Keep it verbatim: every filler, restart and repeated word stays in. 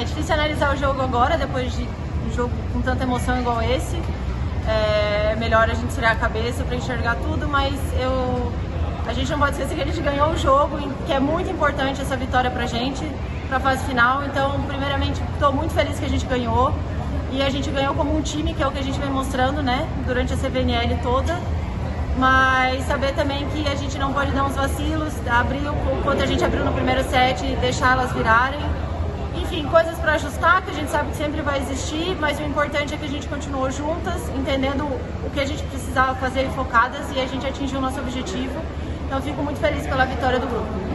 É difícil analisar o jogo agora, depois de um jogo com tanta emoção igual esse. É melhor a gente tirar a cabeça para enxergar tudo, mas eu, a gente não pode esquecer que a gente ganhou o jogo, que é muito importante essa vitória para a gente, para a fase final. Então, primeiramente, estou muito feliz que a gente ganhou. E a gente ganhou como um time, que é o que a gente vem mostrando, né, durante a C V N L toda. Mas saber também que a gente não pode dar uns vacilos, abrir o quanto a gente abriu no primeiro set e deixar elas virarem. Enfim, coisas para ajustar, que a gente sabe que sempre vai existir, mas o importante é que a gente continuou juntas, entendendo o que a gente precisava fazer e focadas, e a gente atingiu o nosso objetivo. Então, fico muito feliz pela vitória do grupo.